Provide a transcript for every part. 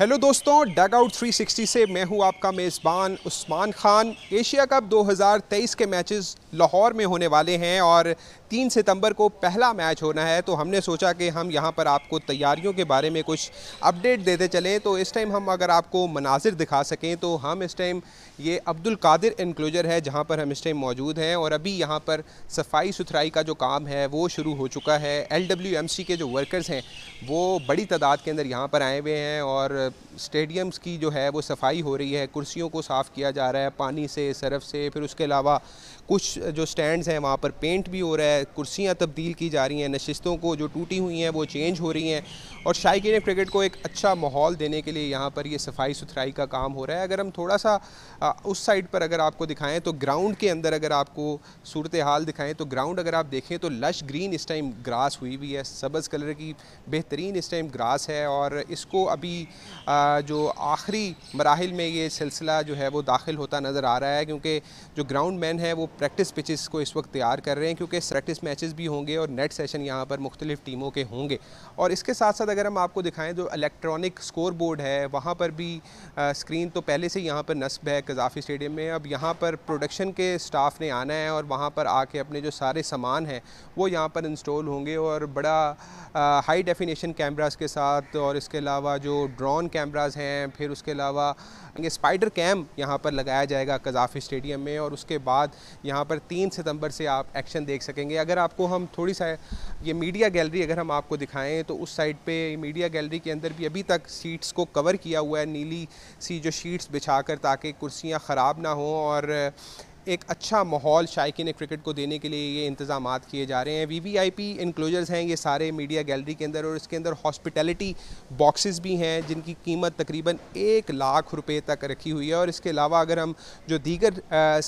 Hello दोस्तों, dugout 360 से मैं हूं आपका मेज़बान उस्मान खान। एशिया कप 2023 के मैचेस लाहौर में होने वाले हैं और 3 सितंबर को पहला मैच होना है, तो हमने सोचा कि हम यहां पर आपको तैयारियों के बारे में कुछ अपडेट देते चलें। तो इस टाइम हम अगर आपको मनाजिर दिखा सकें तो हम इस टाइम ये अब्दुल कादिर इनक्लोजर है जहाँ पर हम इस टाइम मौजूद हैं और अभी यहाँ पर सफाई सुथराई का जो काम है वो शुरू हो चुका है। LWMC के जो वर्कर्स हैं वो बड़ी तादाद के अंदर यहाँ पर आए हुए हैं और स्टेडियम्स की जो है वो सफाई हो रही है, कुर्सियों को साफ़ किया जा रहा है पानी से, सरफ से। फिर उसके अलावा कुछ जो स्टैंड्स हैं वहाँ पर पेंट भी हो रहा है, कुर्सियाँ तब्दील की जा रही हैं, नशिस्तों को जो टूटी हुई हैं वो चेंज हो रही हैं और शायकीन क्रिकेट को एक अच्छा माहौल देने के लिए यहाँ पर ये सफाई सुथराई का काम हो रहा है। अगर हम थोड़ा सा उस साइड पर अगर आपको दिखाएँ तो ग्राउंड के अंदर अगर आपको सूरत हाल दिखाएँ तो ग्राउंड अगर आप देखें तो लश ग्रीन इस टाइम ग्रास हुई हुई है, सब्ज़ कलर की बेहतरीन इस टाइम ग्रास है और इसको अभी जो आखिरी मराहिल में ये सिलसिला जो है वो दाखिल होता नज़र आ रहा है, क्योंकि जो ग्राउंड मैन है वो प्रैक्टिस पिचेस को इस वक्त तैयार कर रहे हैं, क्योंकि प्रैक्टिस मैचेस भी होंगे और नेट सेशन यहाँ पर मुख्तलिफ़ टीमों के होंगे। और इसके साथ साथ अगर हम आपको दिखाएं जो इलेक्ट्रॉनिक स्कोर बोर्ड है वहाँ पर भी स्क्रीन तो पहले से यहाँ पर नस्ब है गद्दाफ़ी स्टेडियम में। अब यहाँ पर प्रोडक्शन के स्टाफ ने आना है और वहाँ पर आके अपने जो सारे सामान हैं वो यहाँ पर इंस्टॉल होंगे और बड़ा हाई डेफिनेशन कैमरास के साथ, और इसके अलावा जो ड्रोन कैमरास हैं, फिर उसके अलावा ये स्पाइडर कैम यहाँ पर लगाया जाएगा गद्दाफ़ी स्टेडियम में और उसके बाद यहाँ पर 3 सितंबर से आप एक्शन देख सकेंगे। अगर आपको हम थोड़ी सा ये मीडिया गैलरी अगर हम आपको दिखाएं तो उस साइड पे मीडिया गैलरी के अंदर भी अभी तक सीट्स को कवर किया हुआ है नीली सी जो शीट्स बिछाकर, ताकि कुर्सियाँ ख़राब ना हों और एक अच्छा माहौल शायकीन क्रिकेट को देने के लिए ये इंतजाम किए जा रहे हैं। VVIP इनक्लोजर्स हैं ये सारे मीडिया गैलरी के अंदर और इसके अंदर हॉस्पिटैलिटी बॉक्सेस भी हैं जिनकी कीमत तकरीबन 1 लाख रुपए तक रखी हुई है। और इसके अलावा अगर हम जो दीगर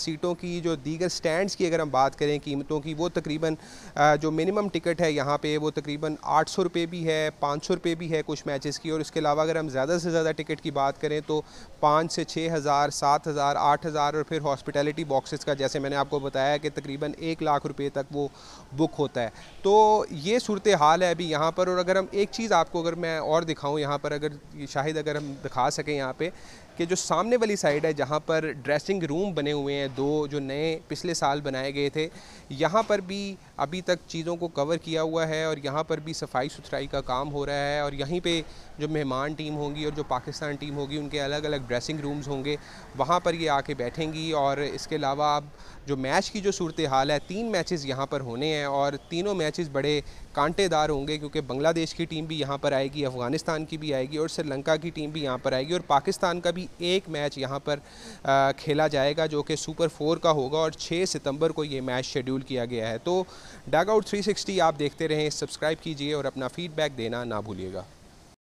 सीटों की जो दीगर स्टैंड्स की अगर हम बात करें कीमतों की, वो तकरीबन जो मिनिमम टिकट है यहाँ पर वो तकरीबन 800 रुपये भी है, 500 रुपये भी है कुछ मैचेस की। और इसके अलावा अगर हम ज़्यादा से ज़्यादा टिकट की बात करें तो 5 से 6 हज़ार, 7 हज़ार, 8 हज़ार और फिर हॉस्पिटैलिटी बॉक्स इसका जैसे मैंने आपको बताया कि तकरीबन 1 लाख रुपए तक वो बुक होता है। तो ये सूरत हाल है अभी यहाँ पर। और अगर हम एक चीज़ आपको अगर मैं और दिखाऊं यहाँ पर, अगर शायद अगर हम दिखा सकें यहाँ पे कि जो सामने वाली साइड है जहाँ पर ड्रेसिंग रूम बने हुए हैं 2 जो नए पिछले साल बनाए गए थे, यहाँ पर भी अभी तक चीज़ों को कवर किया हुआ है और यहाँ पर भी सफाई सुथराई का काम हो रहा है। और यहीं पे जो मेहमान टीम होगी और जो पाकिस्तान टीम होगी उनके अलग अलग ड्रेसिंग रूम्स होंगे, वहाँ पर ये आके बैठेंगी। और इसके अलावा अब जो मैच की जो सूरत हाल है, 3 मैचेस यहाँ पर होने हैं और तीनों मैचेस बड़े कांटेदार होंगे, क्योंकि बांग्लादेश की टीम भी यहाँ पर आएगी, अफ़गानिस्तान की भी आएगी और श्रीलंका की टीम भी यहाँ पर आएगी और पाकिस्तान का भी 1 मैच यहाँ पर खेला जाएगा जो कि सुपर 4 का होगा और 6 सितंबर को ये मैच शेड्यूल किया गया है। तो डगआउट 360 आप देखते रहें, सब्सक्राइब कीजिए और अपना फ़ीडबैक देना ना भूलिएगा।